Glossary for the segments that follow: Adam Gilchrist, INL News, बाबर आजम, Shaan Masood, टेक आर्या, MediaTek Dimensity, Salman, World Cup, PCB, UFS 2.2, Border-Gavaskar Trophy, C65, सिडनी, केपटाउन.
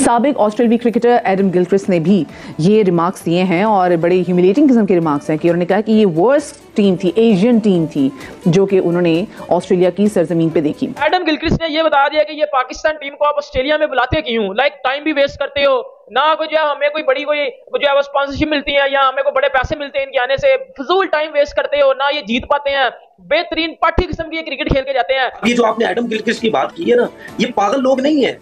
साबिक ऑस्ट्रेलवी cricketer Adam Gilchrist ने भी ये रिमार्क्स दिए हैं और बड़े ह्यूमिलेटिंग किस्म के रिमार्क्स हैं कि उन्होंने कहा कि ये वर्स्ट टीम थी, एशियन टीम थी जो कि उन्होंने ऑस्ट्रेलिया की सरजमीन पे देखी। एडम गिलक्रिस्ट ने ये बता दिया कि ये पाकिस्तान टीम को आप ऑस्ट्रेलिया में बुलाते क्यों, लाइक टाइम भी वेस्ट करते हो ना, कोई जो है हमें कोई बड़ी कोई जो है स्पॉन्सरशिप मिलती है या हमें कोई बड़े पैसे मिलते हैं इनके आने से, फजूल टाइम वेस्ट करते हो ना, ये जीत पाते हैं, बेहतरीन पाठी किस्म की क्रिकेट खेल के जाते हैं। ये जो आपने एडम गिलक्रिस्ट की बात की है ना, ये पागल लोग नहीं है,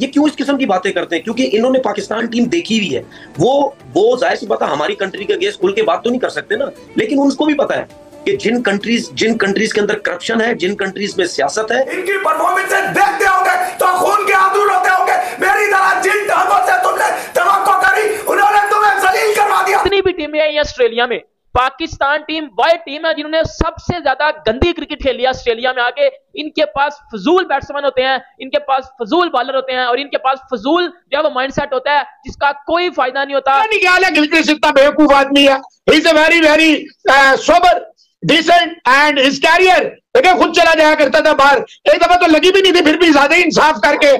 ये क्यों इस किस्म की बातें करते हैं, क्योंकि इन्होंने पाकिस्तान टीम देखी हुई है। वो जाहिर सी बात है हमारी कंट्री का गेस खुल के बात तो नहीं कर सकते ना, लेकिन उनको भी पता है कि जिन कंट्रीज के अंदर करप्शन है, जिन कंट्रीज में सियासत है, इनकी परफॉर्मेंस देखते होंगे तो खून के आंसू रोते होंगे। मेरी तरह जिन ढंगों से तुमने तवक्को करी, उन्होंने तुम्हें जलील करवा दिया। इतनी भी टीमें आई ऑस्ट्रेलिया में, पाकिस्तान टीम वाइट टीम है जिन्होंने सबसे ज्यादा गंदी क्रिकेट खेली है ऑस्ट्रेलिया में आके। इनके पास फजूल बैट्समैन होते हैं, इनके पास फजूल बॉलर होते हैं और इनके पास फजूल जो है वो माइंडसेट होता है जिसका कोई फायदा नहीं होता। नहीं क्या है, गिलक्रिस्ट इतना बेवकूफ आदमी है, he is a very very sober decent and his career. देखिए खुद चला जाया करता था बाहर, एक दफा तो लगी भी नहीं थी, फिर भी ज्यादा इंसाफ करके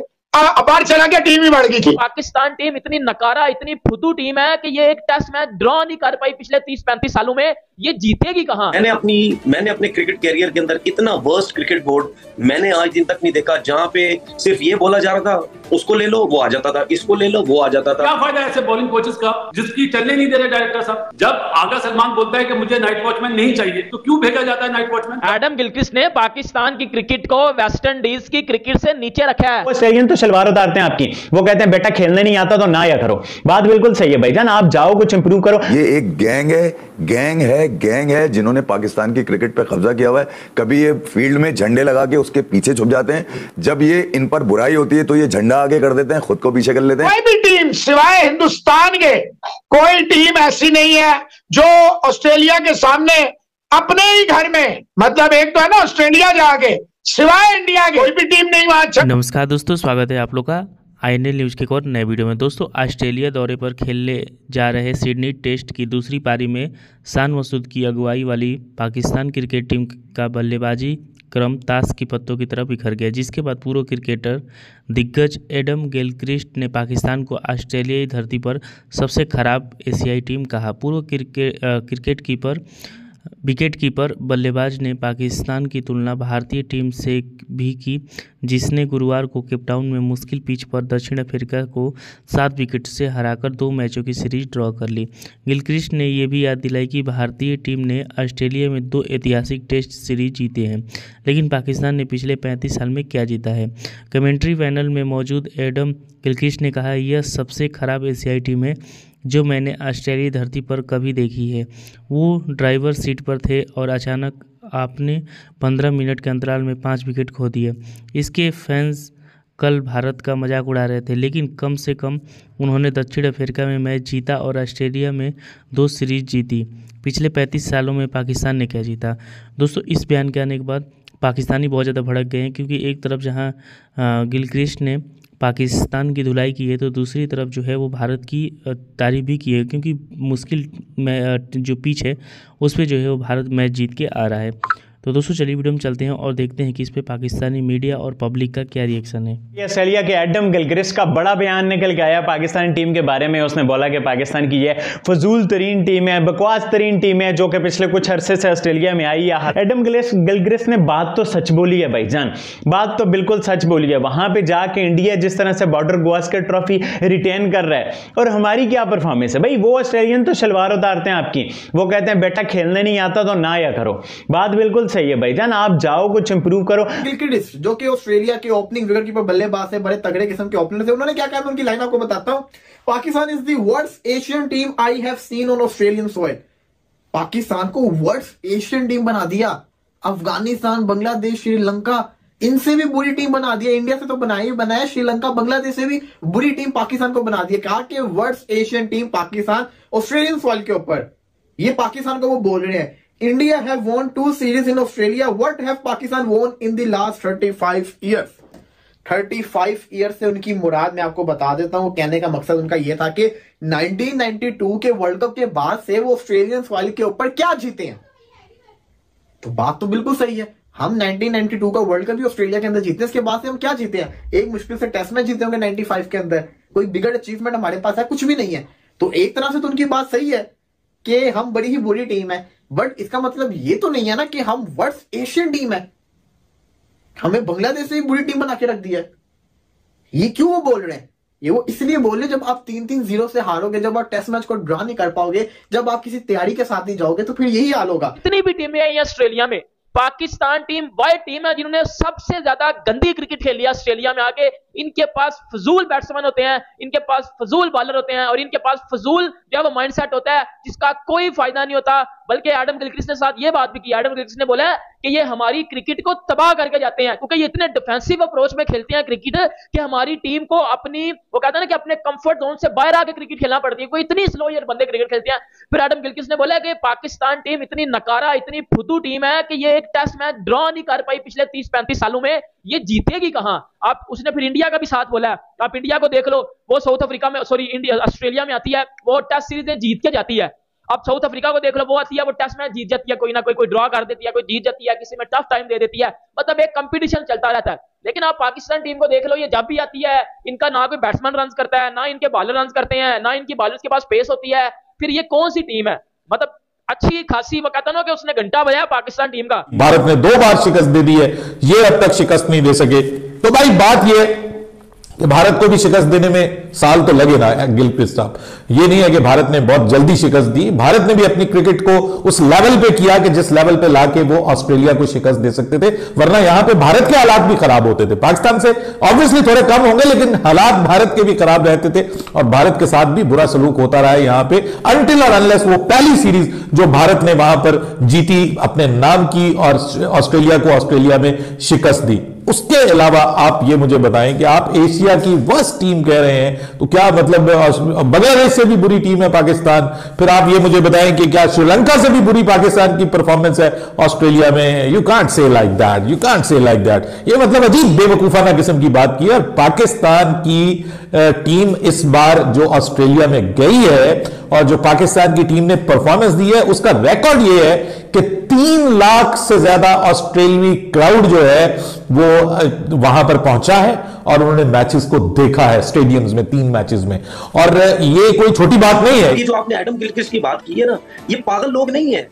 बाहर चला गया, टीम ही बढ़ गई थी। पाकिस्तान टीम इतनी नकारा, इतनी फुदू टीम है कि ये एक टेस्ट मैच ड्रॉ नहीं कर पाई पिछले 30-35 सालों में, ये जीतेगी कहां। मैंने अपने क्रिकेट कैरियर के अंदर इतना वर्स्ट क्रिकेट बोर्ड मैंने आज दिन तक नहीं देखा जहां पे सिर्फ ये बोला जा रहा था उसको ले लो वो आ जाता था, इसको ले लो वो आ जाता था। क्या फायदा ऐसे बॉलिंग कोचेस का जिसकी चलने नहीं दे रहे डायरेक्टर साहब। जब आगा सलमान बोलता है कि मुझे नाइट वॉचमैन नहीं चाहिए तो क्यों भेजा जाता है नाइट वॉचमैन। एडम गिलक्रिस्ट ने पाकिस्तान की क्रिकेट को वेस्ट इंडीज की क्रिकेट से नीचे रखा है। ऑस्ट्रेलियन तो शलवार उतारते हैं आपकी, वो कहते हैं बेटा खेलने नहीं आता तो ना या करो। बात बिल्कुल सही है भाईजान, आप जाओ कुछ इंप्रूव करो। ये एक गैंग है जिन्होंने पाकिस्तान की क्रिकेट पर कब्जा किया हुआ है। कभी ये फील्ड में झंडे लगा के उसके पीछे छुप जाते हैं, जब ये इन पर बुराई होती है तो ये झंडा आगे कर देते हैं, खुद को पीछे कर लेते हैं। कोई भी टीम सिवाय हिंदुस्तान के कोई टीम ऐसी नहीं है जो ऑस्ट्रेलिया के सामने अपने ही घर में, मतलब एक तो है ना ऑस्ट्रेलिया जाके, सिवाय इंडिया की कोई भी टीम नहीं वहां। नमस्कार दोस्तों, स्वागत है आप लोग का INL न्यूज़ के एक और नए वीडियो में। दोस्तों ऑस्ट्रेलिया दौरे पर खेलने जा रहे सिडनी टेस्ट की दूसरी पारी में शान मसूद की अगुवाई वाली पाकिस्तान क्रिकेट टीम का बल्लेबाजी क्रम ताश की पत्तों की तरफ बिखर गया, जिसके बाद पूर्व क्रिकेटर दिग्गज एडम गिलक्रिस्ट ने पाकिस्तान को ऑस्ट्रेलियाई धरती पर सबसे खराब एशियाई टीम कहा। पूर्व क्रिकेट कीपर विकेट कीपर बल्लेबाज ने पाकिस्तान की तुलना भारतीय टीम से भी की, जिसने गुरुवार को केपटाउन में मुश्किल पिच पर दक्षिण अफ्रीका को 7 विकेट से हराकर 2 मैचों की सीरीज ड्रॉ कर ली। गिलक्रिस्ट ने यह भी याद दिलाई कि भारतीय टीम ने ऑस्ट्रेलिया में 2 ऐतिहासिक टेस्ट सीरीज जीते हैं, लेकिन पाकिस्तान ने पिछले 35 साल में क्या जीता है। कमेंट्री पैनल में मौजूद एडम गिलक्रिस्ट ने कहा, यह सबसे खराब एशियाई टीम है जो मैंने ऑस्ट्रेलियाई धरती पर कभी देखी है। वो ड्राइवर सीट पर थे और अचानक आपने 15 मिनट के अंतराल में 5 विकेट खो दिए। इसके फैंस कल भारत का मजाक उड़ा रहे थे, लेकिन कम से कम उन्होंने दक्षिण अफ्रीका में मैच जीता और ऑस्ट्रेलिया में 2 सीरीज जीती। पिछले 35 सालों में पाकिस्तान ने क्या जीता। दोस्तों इस बयान के आने के बाद पाकिस्तानी बहुत ज़्यादा भड़क गए हैं, क्योंकि एक तरफ जहाँ गिलक्रिस्ट ने पाकिस्तान की धुलाई की है तो दूसरी तरफ जो है वो भारत की तारीफ भी की है, क्योंकि मुश्किल में जो पिच है उस पर जो है वो भारत मैच जीत के आ रहा है। तो दोस्तों चलिए वीडियो में चलते हैं और देखते हैं कि इस पे पाकिस्तानी मीडिया और पब्लिक का क्या रिएक्शन है। ऑस्ट्रेलिया के एडम गिलक्रिस्ट का बड़ा बयान निकल के आया पाकिस्तानी टीम के बारे में। उसने बोला कि पाकिस्तान की ये फजूल तरीन टीम है, बकवास तरीन टीम है जो कि पिछले कुछ अरसे से ऑस्ट्रेलिया में आई है। एडम गिलक्रिस्ट ने बात तो सच बोली है भाईजान, बात तो बिल्कुल सच बोली है। वहां पर जाके इंडिया जिस तरह से बॉर्डर-गावस्कर ट्रॉफी रिटेन कर रहा है और हमारी क्या परफॉर्मेंस है भाई। वो ऑस्ट्रेलियन तो शलवार उतारते हैं आपकी, वो कहते हैं बेटा खेलने नहीं आता तो ना या करो। बात बिल्कुल सही है भाईजान, आप जाओ कुछ इंप्रूव करो। गिलक्रिस्ट जो कि ऑस्ट्रेलिया के ओपनिंग विकेटकीपर बल्लेबाज है, बड़े तगड़े किस्म के ओपनर थे, उन्होंने क्या कहा मैं उनकी लाइन आपको बताता हूं। Pakistan is the worst Asian team I have seen on Australian soil. Pakistan को वर्स्ट एशियन टीम बना दिया, अफगानिस्तान, बांग्लादेश, श्रीलंका इनसे भी बुरी टीम बना दिया। इंडिया से तो बनाई बनाया, श्रीलंका बांग्लादेश से भी बुरी टीम पाकिस्तान को बना दिया। कहा कि worst Asian team Pakistan Australian soil के ऊपर, ये पाकिस्तान को वो बोल रहे हैं। India have won 2 series in Australia. What have Pakistan won in the last 35 years? 35 years से उनकी मुराद मैं आपको बता देता हूं। कहने का मकसद उनका यह था कि 1992 के वर्ल्ड कप के बाद से वो ऑस्ट्रेलियन सॉइल के ऊपर क्या जीते हैं। तो बात तो बिल्कुल सही है, हम 1992 का वर्ल्ड कप भी ऑस्ट्रेलिया के अंदर जीते, इसके बाद से हम क्या जीते हैं। एक मुश्किल से टेस्ट मैच जीते होंगे 95 के अंदर, कोई बिगड़ अचीवमेंट हमारे पास है, कुछ भी नहीं है। तो एक तरह से तो उनकी बात सही है कि हम बड़ी ही बुरी टीम है, बट इसका मतलब ये तो नहीं है ना कि हम वर्स एशियन टीम है, हमें बांग्लादेश ने बुरी टीम बना के रख दिया है। ये क्यों वो बोल रहे हैं? ये वो इसलिए बोल रहे जब आप 3-3-0 से हारोगे, जब आप टेस्ट मैच को ड्रा नहीं कर पाओगे, जब आप किसी तैयारी के साथ नहीं जाओगे, तो फिर यही हाल होगा। इतनी भी टीमें आई ऑस्ट्रेलिया में, पाकिस्तान टीम वह टीम है जिन्होंने सबसे ज्यादा गंदी क्रिकेट खेली है ऑस्ट्रेलिया में आके। इनके पास फजूल बैट्समैन होते हैं, इनके पास फजूल बॉलर होते हैं, और इनके पास फजूल जो है वो माइंड सेट होता है जिसका कोई फायदा नहीं होता। बल्कि एडम गिलक्रिस्ट ने साथ ये बात भी की, एडम गिलक्रिस्ट ने बोला कि ये हमारी क्रिकेट को तबाह करके जाते हैं, क्योंकि ये इतने डिफेंसिव अप्रोच में खेलते हैं क्रिकेट कि हमारी टीम को अपनी, वो कहते हैं ना कि अपने कंफर्ट जोन से बाहर आके क्रिकेट खेलना पड़ती है, कोई इतनी स्लो ये बंदे क्रिकेट खेलते हैं। फिर एडम गिलक्रिस्ट ने बोला कि पाकिस्तान टीम इतनी नकारा, इतनी फुदू टीम है कि ये एक टेस्ट मैच ड्रॉ नहीं कर पाई पिछले 30-35 सालों में, ये जीतेगी कहां आप। उसने फिर इंडिया का भी साथ बोला है, आप इंडिया को देख लो, वो साउथ अफ्रीका में, सॉरी ऑस्ट्रेलिया में आती है, वो टेस्ट सीरीज जीत के जाती है। अब साउथ अफ्रीका को देख लो, वो आती है, वो टेस्ट मैच जीत जाती है, कोई ना कोई ड्रॉ कर देती है, कोई जीत जाती है, किसी में टफ टाइम दे देती है, मतलब एक कंपटीशन चलता रहता है। लेकिन आप पाकिस्तान टीम को देख लो, ये जब भी आती है, इनका ना कोई बैट्समैन रन करता है, ना इनके बॉलर रन करते हैं, ना इनकी बॉलर के पास पेस होती है, फिर ये कौन सी टीम है? मतलब अच्छी खासी वक्त ना कि उसने घंटा बजाया पाकिस्तान टीम का। भारत ने 2 बार शिकस्त दे दी है, ये अब तक शिकस्त नहीं दे सके। तो भाई बात ये कि भारत को भी शिकस्त देने में साल तो लगे ना गिलक्रिस्ट साहब, ये नहीं है कि भारत ने बहुत जल्दी शिकस्त दी। भारत ने भी अपनी क्रिकेट को उस लेवल पे किया कि जिस लेवल पे लाके वो ऑस्ट्रेलिया को शिकस्त दे सकते थे, वरना यहां पे भारत के हालात भी खराब होते थे। पाकिस्तान से ऑब्वियसली थोड़े कम होंगे, लेकिन हालात भारत के भी खराब रहते थे और भारत के साथ भी बुरा सलूक होता रहा है यहाँ पे, अनटिल और अनलेस वो पहली सीरीज जो भारत ने वहां पर जीती, अपने नाम की, और ऑस्ट्रेलिया को ऑस्ट्रेलिया में शिकस्त दी। उसके अलावा आप ये मुझे बताएं कि आप एशिया की वर्स्ट टीम कह रहे हैं, तो क्या मतलब बांग्लादेश से भी बुरी टीम है पाकिस्तान। फिर आप ये मुझे बताएं कि क्या श्रीलंका से भी बुरी पाकिस्तान की परफॉर्मेंस है ऑस्ट्रेलिया में। You can't say like that, you can't say like that. ये मतलब अजीब बेवकूफाना किस्म की बात की। और पाकिस्तान की टीम इस बार जो ऑस्ट्रेलिया में गई है और जो पाकिस्तान की टीम ने परफॉर्मेंस दी है, उसका रिकॉर्ड यह है कि 3 लाख से ज्यादा ऑस्ट्रेलियाई क्राउड जो है वो वहां पर पहुंचा है और उन्होंने मैचेस को देखा है स्टेडियम्स में, 3 मैचेस में। और ये कोई छोटी बात नहीं है। ये जो आपने एडम गिलक्रिस्ट की बात की है ना, ये पागल लोग नहीं है,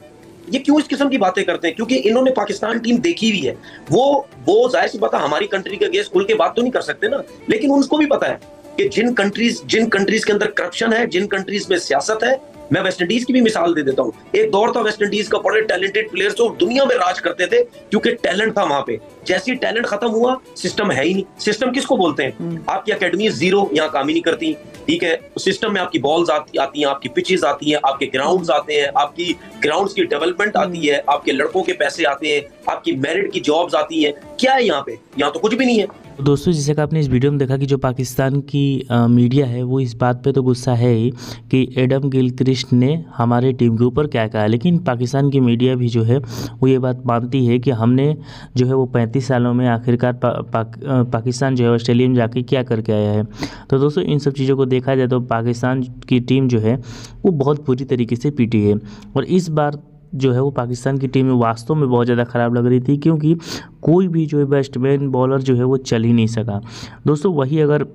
ये क्यों इस किस्म की बातें करते हैं? क्योंकि इन्होंने पाकिस्तान टीम देखी हुई है। वो जाहिर सी बात है, हमारी कंट्री का गेस खुल के बात तो नहीं कर सकते ना, लेकिन उनको भी पता है कि जिन कंट्रीज के अंदर करप्शन है, जिन कंट्रीज में सियासत है, मैं वेस्ट इंडीज की भी मिसाल दे देता हूँ। एक दौर था वेस्ट इंडीज का, बड़े टैलेंटेड प्लेयर्स जो दुनिया में राज करते थे क्योंकि टैलेंट था वहां पे। जैसे ही टैलेंट खत्म हुआ, सिस्टम है ही नहीं। सिस्टम किसको बोलते हैं? आपकी अकेडमी 0 यहाँ काम ही नहीं करती, ठीक है। सिस्टम में आपकी बॉल्स आती हैं, आपकी पिचेस आती हैं, आपके ग्राउंड्स आते हैं, आपकी ग्राउंड्स की डेवलपमेंट आती है, आपके लड़कों के पैसे आते हैं, आपकी मेरिट की जॉब्स आती हैं। क्या है यहाँ पे? यहाँ तो कुछ भी नहीं है। दोस्तों, जैसे कि आपने इस वीडियो में देखा कि जो पाकिस्तान की मीडिया है वो इस बात पे तो गुस्सा है ही कि एडम गिलक्रिस्ट ने हमारे टीम के ऊपर क्या कहा, लेकिन पाकिस्तान की मीडिया भी जो है वो ये बात मानती है कि हमने जो है वो 35 सालों में आखिरकार पाकिस्तान जो है ऑस्ट्रेलिया में जाके क्या करके आया है। तो दोस्तों, इन सब चीज़ों को देखा जाए तो पाकिस्तान की टीम जो है वो बहुत बुरी तरीके से पीटी है। और इस बार जो है वो पाकिस्तान की टीम में वास्तव में बहुत ज़्यादा ख़राब लग रही थी, क्योंकि कोई भी जो है बैट्समैन बॉलर जो है वो चल ही नहीं सका। दोस्तों, वही अगर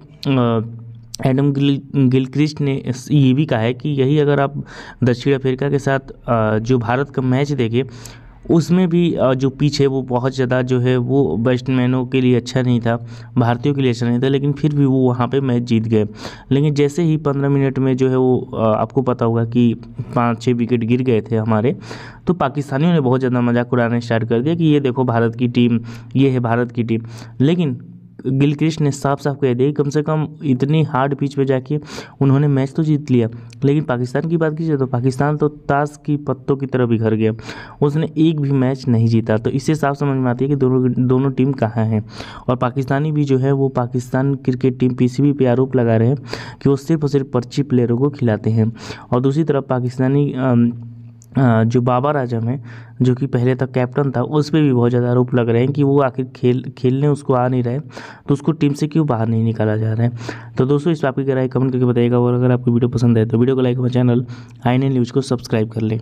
एडम गिलक्रिस्ट ने ये भी कहा है कि यही अगर आप दक्षिण अफ्रीका के साथ जो भारत का मैच देखें, उसमें भी जो पिच है वो बहुत ज़्यादा जो है वो बैट्समैनों के लिए अच्छा नहीं था, भारतीयों के लिए अच्छा नहीं था, लेकिन फिर भी वो वहाँ पे मैच जीत गए। लेकिन जैसे ही 15 मिनट में जो है वो आपको पता होगा कि 5-6 विकेट गिर गए थे हमारे, तो पाकिस्तानियों ने बहुत ज़्यादा मजाक उड़ाना स्टार्ट कर दिया कि ये देखो भारत की टीम, ये है भारत की टीम। लेकिन गिलक्रिस्ट ने साफ साफ कह दिया कि कम से कम इतनी हार्ड पिच पे जाके उन्होंने मैच तो जीत लिया। लेकिन पाकिस्तान की बात की जाए तो पाकिस्तान तो ताश की पत्तों की तरह बिखर गया, उसने एक भी मैच नहीं जीता। तो इससे साफ समझ में आती है कि दोनों टीम कहाँ हैं। और पाकिस्तानी भी जो है वो पाकिस्तान क्रिकेट टीम PCB पे आरोप लगा रहे हैं कि वो सिर्फ और सिर्फ पर्ची प्लेयरों को खिलाते हैं। और दूसरी तरफ पाकिस्तानी जो बाबर आजम है, जो कि पहले तक कैप्टन था, उस पर भी बहुत ज़्यादा आरोप लग रहे हैं कि वो आखिर खेलने उसको आ नहीं रहा है, तो उसको टीम से क्यों बाहर नहीं निकाला जा रहा है। तो दोस्तों, इस पर आपकी राय कमेंट करके बताइएगा। और अगर आपको वीडियो पसंद आए तो वीडियो को लाइक और चैनल INL न्यूज़ को सब्सक्राइब कर लें।